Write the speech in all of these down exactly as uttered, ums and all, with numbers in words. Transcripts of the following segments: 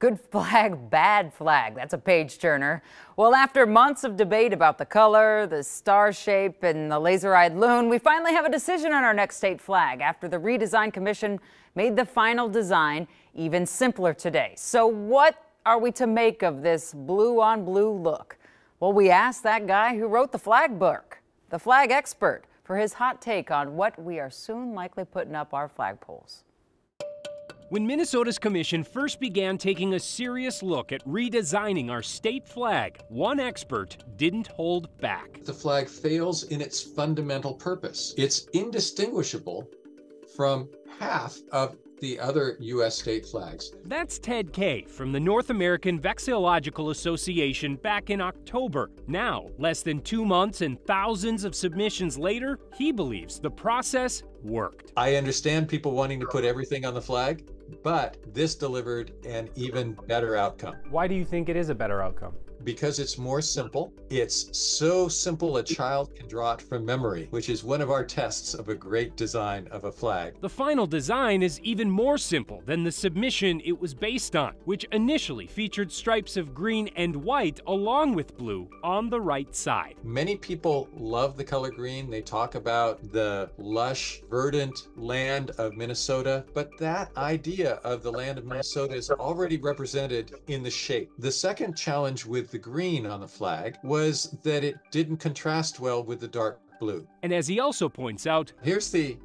Good flag, bad flag. That's a page turner. Well, after months of debate about the color, the star shape, and the laser-eyed loon, we finally have a decision on our next state flag after the redesign commission made the final design even simpler today. So what are we to make of this blue-on-blue look? Well, we asked that guy who wrote the flag book, the flag expert, for his hot take on what we are soon likely putting up our flagpoles. When Minnesota's commission first began taking a serious look at redesigning our state flag, one expert didn't hold back. The flag fails in its fundamental purpose. It's indistinguishable from half of the other U S state flags. That's Ted Kaye from the North American Vexillological Association back in October. Now, less than two months and thousands of submissions later, he believes the process worked. I understand people wanting to put everything on the flag, but this delivered an even better outcome. Why do you think it is a better outcome? Because it's more simple. It's so simple a child can draw it from memory, which is one of our tests of a great design of a flag. The final design is even more simple than the submission it was based on, which initially featured stripes of green and white along with blue on the right side. Many people love the color green. They talk about the lush, verdant land of Minnesota, but that idea of the land of Minnesota is already represented in the shape. The second challenge with the green on the flag was that it didn't contrast well with the dark blue. And as he also points out, here's the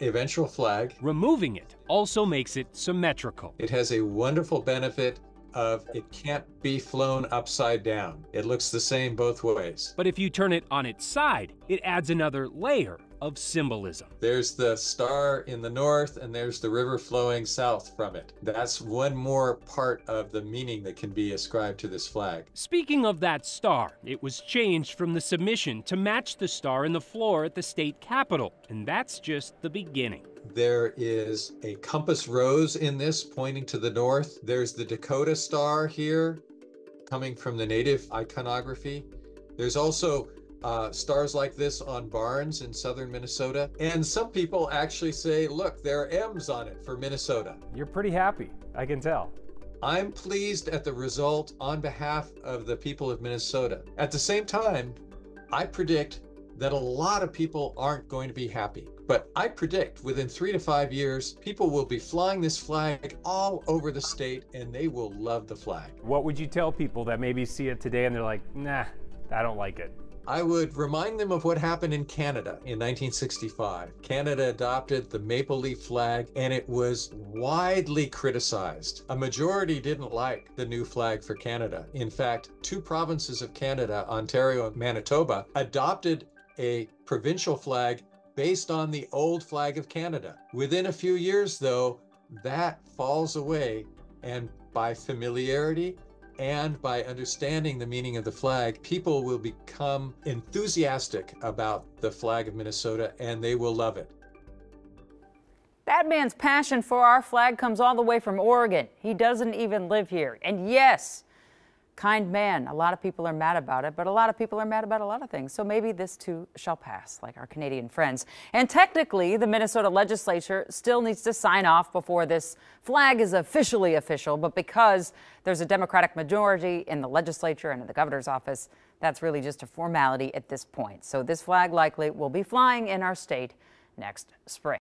eventual flag. Removing it also makes it symmetrical. It has a wonderful benefit of it can't be flown upside down. It looks the same both ways. But if you turn it on its side, it adds another layer of symbolism. There's the star in the north and there's the river flowing south from it. That's one more part of the meaning that can be ascribed to this flag. Speaking of that star, it was changed from the submission to match the star in the floor at the state capitol, and that's just the beginning. There is a compass rose in this pointing to the north. There's the Dakota star here coming from the native iconography. There's also Uh, stars like this on barns in southern Minnesota. And some people actually say, look, there are M's on it for Minnesota. You're pretty happy, I can tell. I'm pleased at the result on behalf of the people of Minnesota. At the same time, I predict that a lot of people aren't going to be happy. But I predict within three to five years, people will be flying this flag all over the state and they will love the flag. What would you tell people that maybe see it today and they're like, nah, I don't like it? I would remind them of what happened in Canada in nineteen sixty-five. Canada adopted the maple leaf flag and it was widely criticized. A majority didn't like the new flag for Canada. In fact, two provinces of Canada, Ontario and Manitoba, adopted a provincial flag based on the old flag of Canada. Within a few years though, that falls away, and by familiarity, and by understanding the meaning of the flag, people will become enthusiastic about the flag of Minnesota and they will love it. That man's passion for our flag comes all the way from Oregon. He doesn't even live here. And yes, kind man, a lot of people are mad about it, but a lot of people are mad about a lot of things. So maybe this too shall pass, like our Canadian friends. And technically, the Minnesota legislature still needs to sign off before this flag is officially official. But because there's a Democratic majority in the legislature and in the governor's office, that's really just a formality at this point. So this flag likely will be flying in our state next spring.